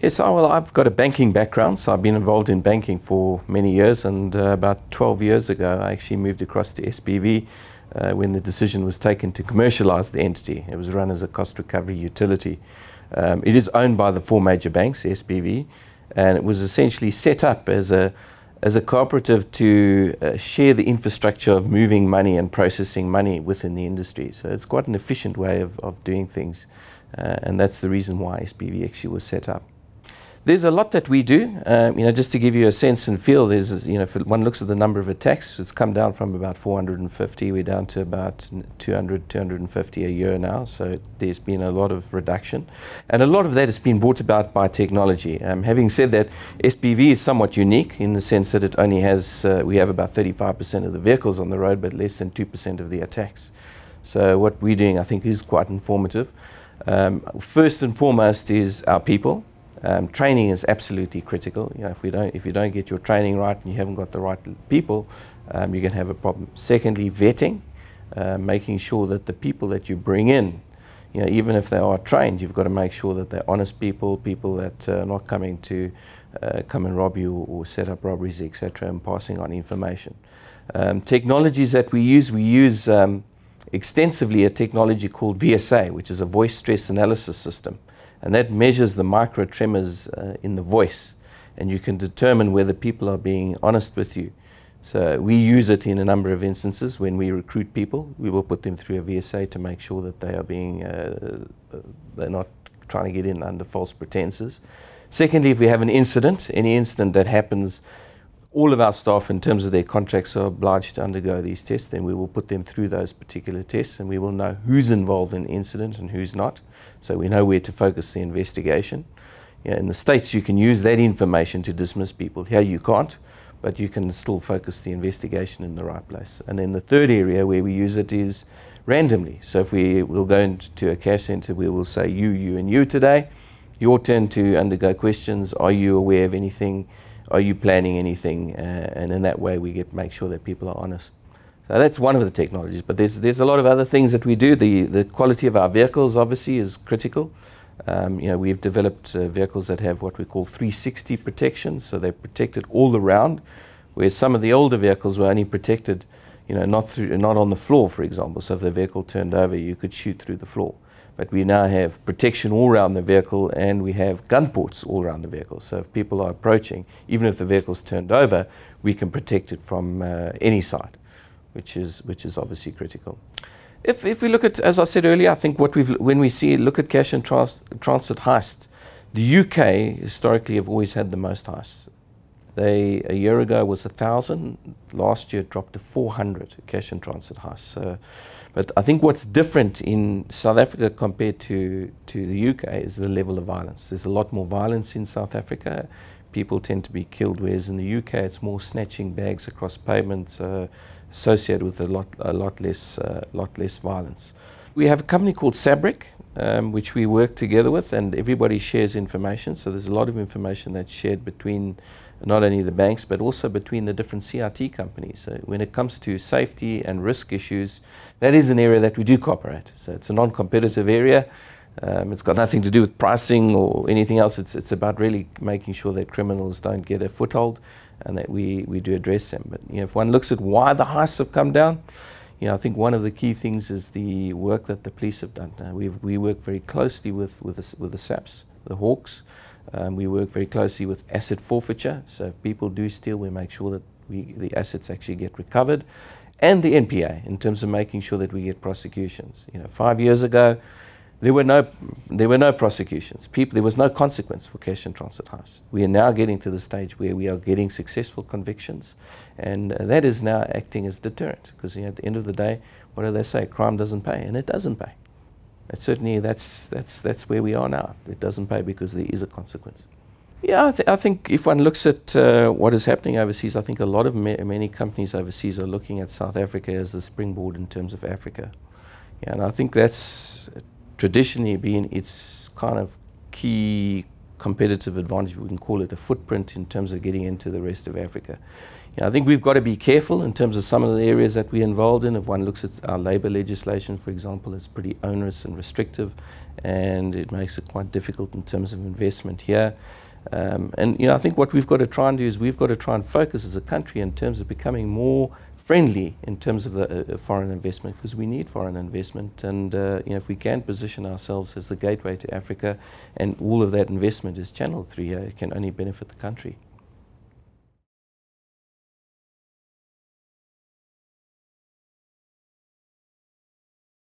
Yes, well, I've got a banking background, so I've been involved in banking for many years, and about 12 years ago I actually moved across to SBV when the decision was taken to commercialise the entity. It was run as a cost recovery utility. It is owned by the four major banks, SBV, and it was essentially set up as a cooperative to share the infrastructure of moving money and processing money within the industry. So it's quite an efficient way of doing things, and that's the reason why SBV actually was set up. There's a lot that we do, you know, just to give you a sense and feel. There's, you know, if one looks at the number of attacks, it's come down from about 450, we're down to about 200, 250 a year now, so there's been a lot of reduction. And a lot of that has been brought about by technology. Having said that, SBV is somewhat unique in the sense that it only has, we have about 35% of the vehicles on the road, but less than 2% of the attacks. So what we're doing, I think, is quite informative. First and foremost is our people. Training is absolutely critical. You know, if you don't get your training right and you haven't got the right people, you're going to have a problem. Secondly, vetting, making sure that the people that you bring in, you know, even if they are trained, you've got to make sure that they're honest people, people that are not coming to come and rob you or set up robberies, etc., and passing on information. Technologies that we use extensively a technology called VSA, which is a voice stress analysis system. And that measures the micro tremors in the voice, and you can determine whether people are being honest with you. So we use it in a number of instances. When we recruit people, we will put them through a VSA to make sure that they are being, they're not trying to get in under false pretenses. Secondly, if we have an incident, any incident that happens, all of our staff in terms of their contracts are obliged to undergo these tests, then we will put them through those particular tests and we will know who's involved in the incident and who's not. So we know where to focus the investigation. Yeah, in the States you can use that information to dismiss people. Here you can't, but you can still focus the investigation in the right place. And then the third area where we use it is randomly. So if we will go into a care centre, we will say you, you and you today. Your turn to undergo questions. Are you aware of anything? Are you planning anything? And in that way we make sure that people are honest. So that's one of the technologies, but there's a lot of other things that we do. The quality of our vehicles obviously is critical. You know, we've developed vehicles that have what we call 360 protection, so they're protected all around, where some of the older vehicles were only protected, you know, not on the floor, for example. So if the vehicle turned over, you could shoot through the floor. But we now have protection all around the vehicle, and we have gun ports all around the vehicle. So if people are approaching, even if the vehicle's turned over, we can protect it from any side, which is obviously critical. If we look at, as I said earlier, I think when we look at cash and transit heist, the UK historically have always had the most heists. They, a year ago, was 1,000. Last year, it dropped to 400 cash and transit heists. So, but I think what's different in South Africa compared to the UK is the level of violence. There's a lot more violence in South Africa. People tend to be killed, whereas in the UK, it's more snatching bags across pavements, associated with a lot less violence. We have a company called Sabric, which we work together with, and everybody shares information. So there's a lot of information that's shared between not only the banks, but also between the different CRT companies. So when it comes to safety and risk issues, that is an area that we do cooperate. So it's a non-competitive area. It's got nothing to do with pricing or anything else. It's about really making sure that criminals don't get a foothold and that we do address them. But you know, if one looks at why the heists have come down, you know, I think one of the key things is the work that the police have done. We work very closely with the SAPs, the Hawks. We work very closely with asset forfeiture. So if people do steal, we make sure that the assets actually get recovered. And the NPA in terms of making sure that we get prosecutions. You know, 5 years ago, there were no prosecutions. There was no consequence for cash and transit heists. We are now getting to the stage where we are getting successful convictions, and that is now acting as deterrent, because you know, at the end of the day, what do they say? Crime doesn't pay, and it doesn't pay. And certainly that's where we are now. It doesn't pay because there is a consequence. Yeah, I think if one looks at what is happening overseas, I think a lot of many companies overseas are looking at South Africa as the springboard in terms of Africa. Yeah, and I think that's traditionally been its kind of key competitive advantage, we can call it a footprint, in terms of getting into the rest of Africa. You know, I think we've got to be careful in terms of some of the areas that we're involved in. If one looks at our labour legislation, for example, it's pretty onerous and restrictive, and it makes it quite difficult in terms of investment here. And you know, I think what we've got to try and do is we've got to try and focus as a country in terms of becoming more friendly in terms of the foreign investment, because we need foreign investment, and you know, if we can position ourselves as the gateway to Africa and all of that investment is channeled through here, it can only benefit the country.